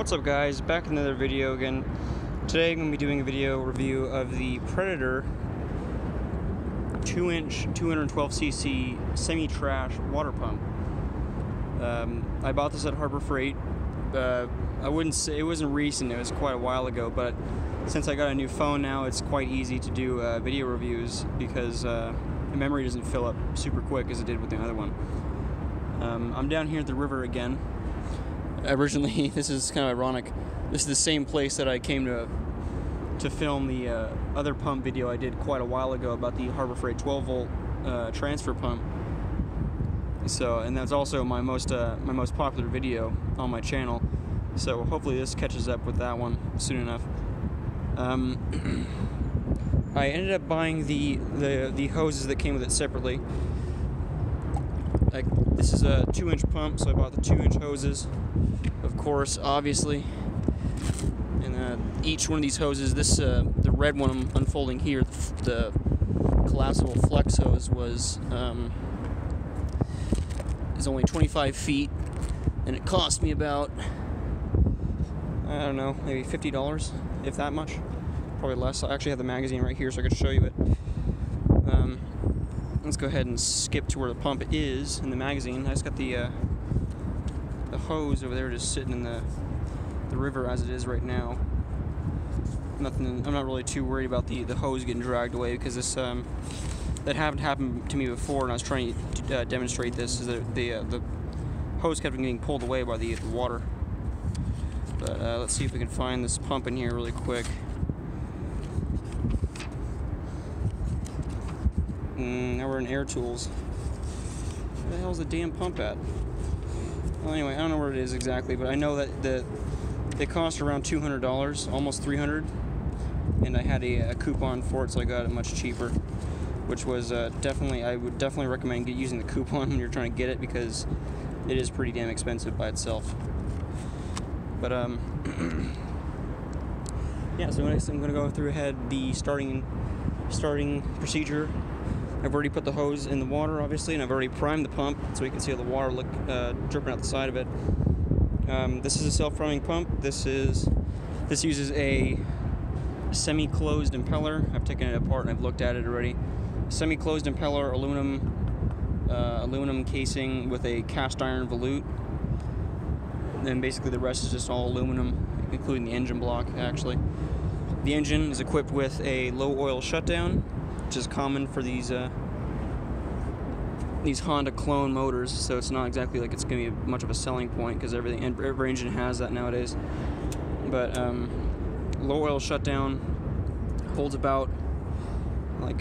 What's up guys, back in another video again. Today I'm going to be doing a video review of the Predator 2-inch 212cc semi-trash water pump. I bought this at Harbor Freight. I wouldn't say it wasn't recent, it was quite a while ago, but since I got a new phone now it's quite easy to do video reviews because the memory doesn't fill up super quick as it did with the other one. I'm down here at the river again. Originally, this is kind of ironic, this is the same place that I came to film the other pump video I did quite a while ago about the Harbor Freight 12 volt transfer pump. So, and that's also my most popular video on my channel, so hopefully this catches up with that one soon enough. I ended up buying the hoses that came with it separately. This is a 2-inch pump, so I bought the 2-inch hoses, of course, obviously. And each one of these hoses, this the red one I'm unfolding here, the collapsible flex hose was is only 25 feet, and it cost me about, I don't know, maybe $50, if that much, probably less. I actually have the magazine right here, so I could show you it. Let's go ahead and skip to where the pump is in the magazine. I just got the hose over there just sitting in the river as it is right now. Nothing. I'm not really too worried about the hose getting dragged away because this that haven't happened to me before, and I was trying to demonstrate this. Is that the hose kept getting pulled away by the water. But let's see if we can find this pump in here really quick. Now we're in Air Tools. Where the hell's the damn pump at? Well, anyway, I don't know where it is exactly, but I know that they cost around $200, almost $300, and I had a coupon for it, so I got it much cheaper, which was definitely, I would definitely recommend using the coupon when you're trying to get it, because it is pretty damn expensive by itself. But yeah, so next I'm gonna go through ahead the starting procedure. I've already put the hose in the water, obviously, and I've already primed the pump so you can see how the water look dripping out the side of it. This is a self-priming pump. This uses a semi-closed impeller. I've taken it apart and I've looked at it already. Semi-closed impeller, aluminum casing with a cast iron volute, and basically the rest is just all aluminum, including the engine block. Actually, the engine is equipped with a low oil shutdown, which is common for these Honda clone motors, so it's not exactly like it's going to be much of a selling point because every engine has that nowadays. But low oil shutdown holds about like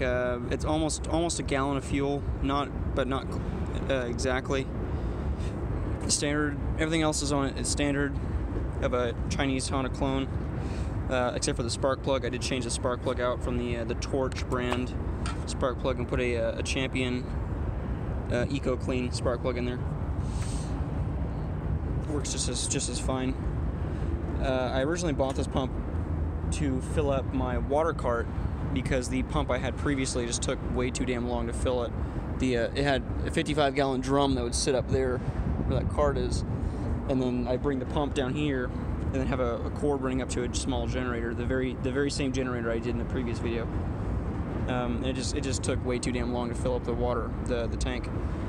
it's almost a gallon of fuel, not exactly. Standard. Everything else is on it. It's standard of a Chinese Honda clone. Except for the spark plug. I did change the spark plug out from the Torch brand spark plug and put a Champion Eco Clean spark plug in there. Works just as fine. I originally bought this pump to fill up my water cart because the pump I had previously just took way too damn long to fill it. It had a 55-gallon drum that would sit up there where that cart is, and then I bring the pump down here and then have a cord running up to a small generator, the very same generator I did in the previous video. And it just took way too damn long to fill up the water, the tank.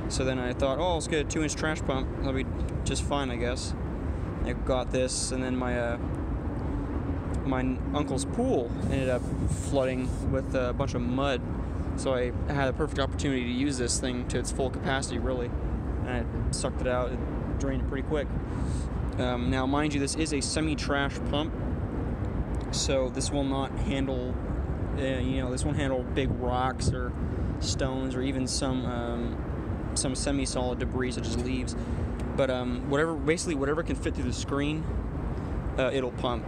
So then I thought, oh, let's get a 2-inch trash pump. That'll be just fine, I guess. I got this, and then my uncle's pool ended up flooding with a bunch of mud. So I had a perfect opportunity to use this thing to its full capacity, really. And I sucked it out. It drained it pretty quick. Now, mind you, this is a semi-trash pump, so this will not handle, this won't handle big rocks or stones or even some semi-solid debris such as leaves. But basically whatever can fit through the screen, it'll pump.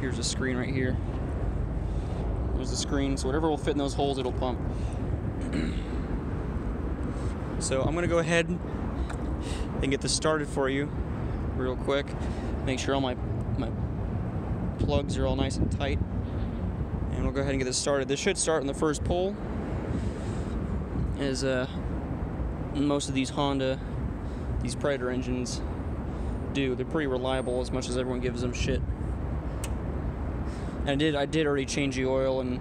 Here's the screen right here. There's the screen, so whatever will fit in those holes, it'll pump. So I'm gonna go ahead and get this started for you. Real quick, make sure all my plugs are all nice and tight, and we'll go ahead and get this started. This should start in the first pull, as most of these Predator engines do. They're pretty reliable as much as everyone gives them shit. And I did already change the oil and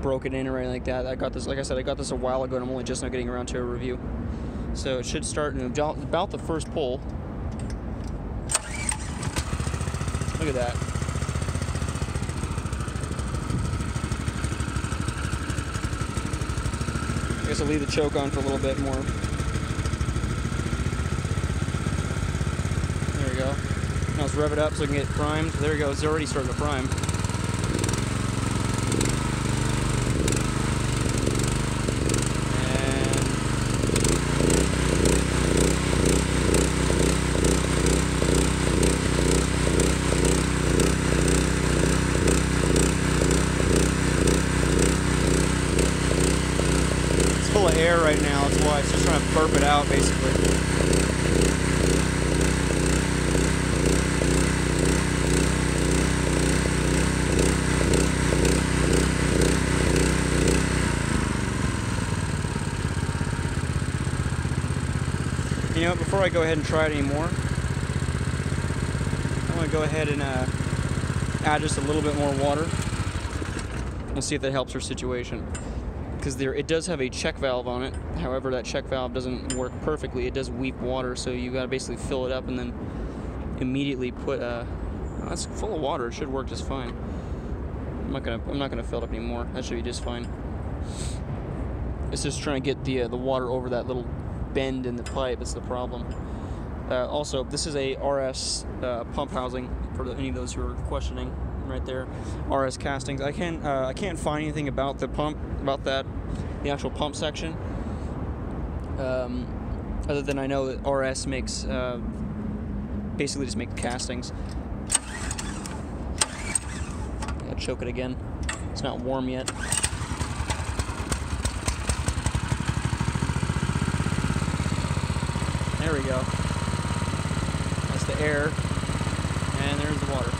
broke it in or anything like that. I got this, like I said, I got this a while ago and I'm only just now getting around to a review. So it should start in about the first pull. Look at that. I guess I'll leave the choke on for a little bit more. There we go. Now let's rev it up so we can get primed. There we go, it's already starting to prime. Air right now, that's why it's just trying to burp it out basically. You know, before I go ahead and try it anymore, I'm going to go ahead and add just a little bit more water. We'll see if that helps our situation. Because it does have a check valve on it, however that check valve doesn't work perfectly. It does weep water, so you gotta basically fill it up and then immediately put a... Oh, that's full of water, it should work just fine. I'm not gonna fill it up anymore, that should be just fine. It's just trying to get the water over that little bend in the pipe, that's the problem. Also, this is a RS pump housing, for any of those who are questioning. Right there, RS castings. I can't find anything about the pump, the actual pump section. Other than I know that RS makes basically just make castings. Gotta choke it again. It's not warm yet. There we go. That's the air, and there's the water.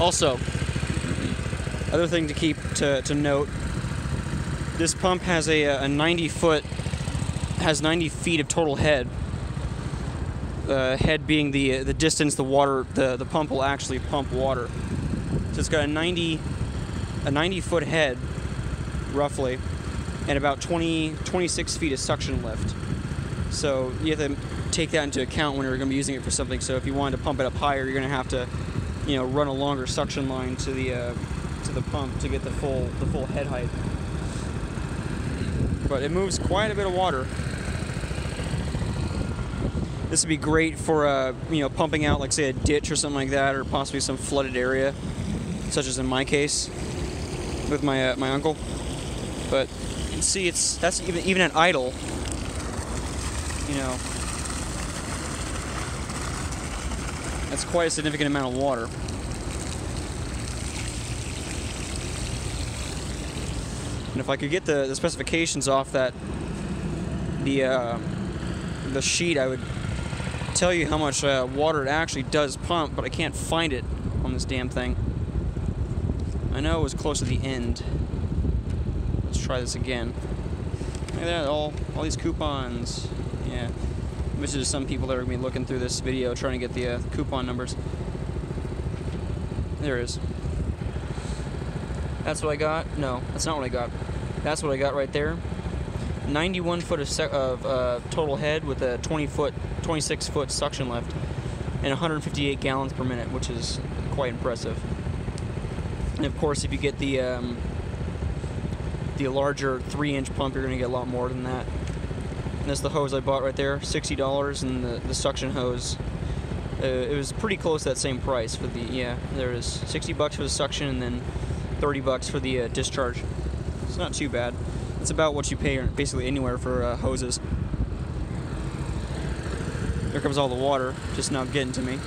Also, other thing to keep to note, this pump has a 90 feet of total head. Head being the distance the pump will actually pump water. So it's got a 90 foot head, roughly, and about 26 feet of suction lift. So you have to take that into account when you're going to be using it for something. So if you wanted to pump it up higher, you're going to have to, you know, run a longer suction line to the pump to get the full head height. But it moves quite a bit of water. This would be great for you know, pumping out, like say, a ditch or something like that, or possibly some flooded area, such as in my case with my my uncle. But you can see that's even at idle, you know. That's quite a significant amount of water. And if I could get the specifications off that the sheet, I would tell you how much water it actually does pump, but I can't find it on this damn thing. I know it was close to the end. Let's try this again. Look at that, all these coupons. Yeah. Which is some people that are going to be looking through this video trying to get the coupon numbers. There it is. That's what I got. No, that's not what I got. That's what I got right there. 91 foot of total head with a 26 foot suction lift and 158 gallons per minute, which is quite impressive. And of course, if you get the larger 3-inch pump, you're going to get a lot more than that. That's the hose I bought right there, $60, and the suction hose. It was pretty close to that same price for the, yeah, there it is, $60 for the suction and then $30 for the discharge. It's not too bad. It's about what you pay basically anywhere for hoses. There comes all the water, just now getting to me.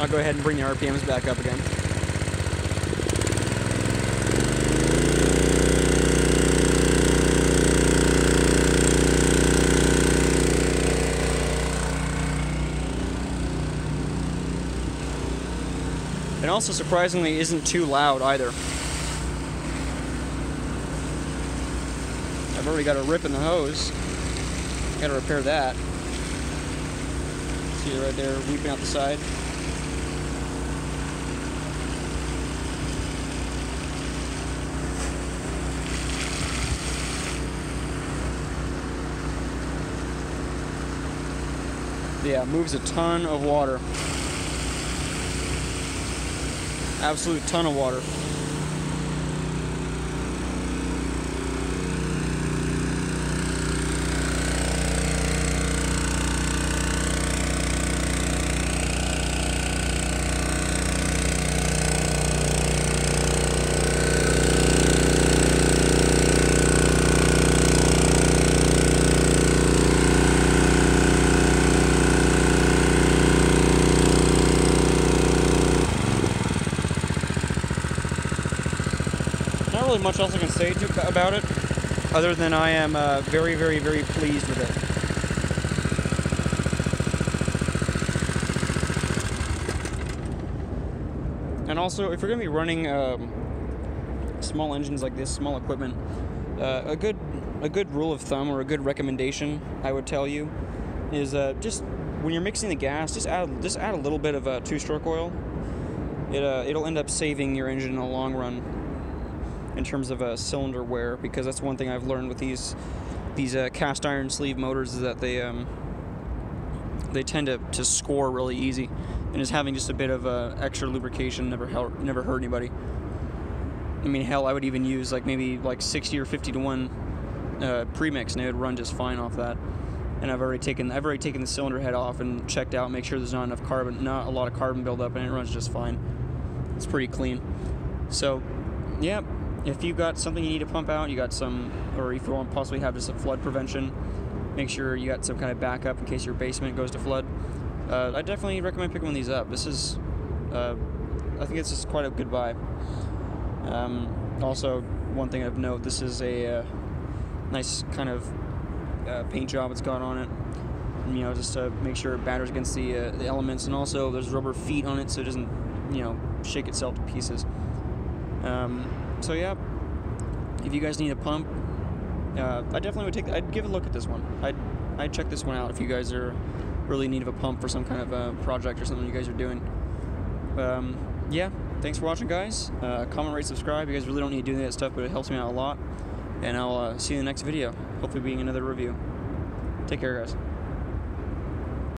I'll go ahead and bring the RPMs back up again. also surprisingly isn't too loud either. I've already got a rip in the hose. Got to repair that. See it right there, weeping out the side. Yeah, moves a ton of water. Absolute ton of water. Much else I can say about it other than I am very, very, very pleased with it. And also, if you're going to be running small engines like this, small equipment, a good rule of thumb or a good recommendation I would tell you is just when you're mixing the gas, just add a little bit of two-stroke oil. It'll end up saving your engine in the long run in terms of cylinder wear, because that's one thing I've learned with these cast iron sleeve motors is that they tend to score really easy, and just having just a bit of extra lubrication never hurt anybody. I mean, hell, I would even use like maybe like 60 or 50 to 1 premix, and it would run just fine off that. And I've already taken the cylinder head off and checked out, make sure there's not a lot of carbon buildup, and it runs just fine. It's pretty clean. So, yeah. If you've got something you need to pump out, or if you want to possibly have just a flood prevention, make sure you got some kind of backup in case your basement goes to flood. I definitely recommend picking one of these up. This is, I think it's just quite a good buy. Also, one thing of note, this is a nice kind of paint job it's got on it. You know, just to make sure it batters against the elements, and also there's rubber feet on it so it doesn't, you know, shake itself to pieces. So yeah, if you guys need a pump, I definitely would I'd give a look at this one. I'd check this one out if you guys are really in need of a pump for some kind of a project or something you guys are doing. Yeah, thanks for watching, guys. Comment, rate, subscribe. You guys really don't need to do that stuff, but it helps me out a lot. And I'll see you in the next video, hopefully being another review. Take care, guys.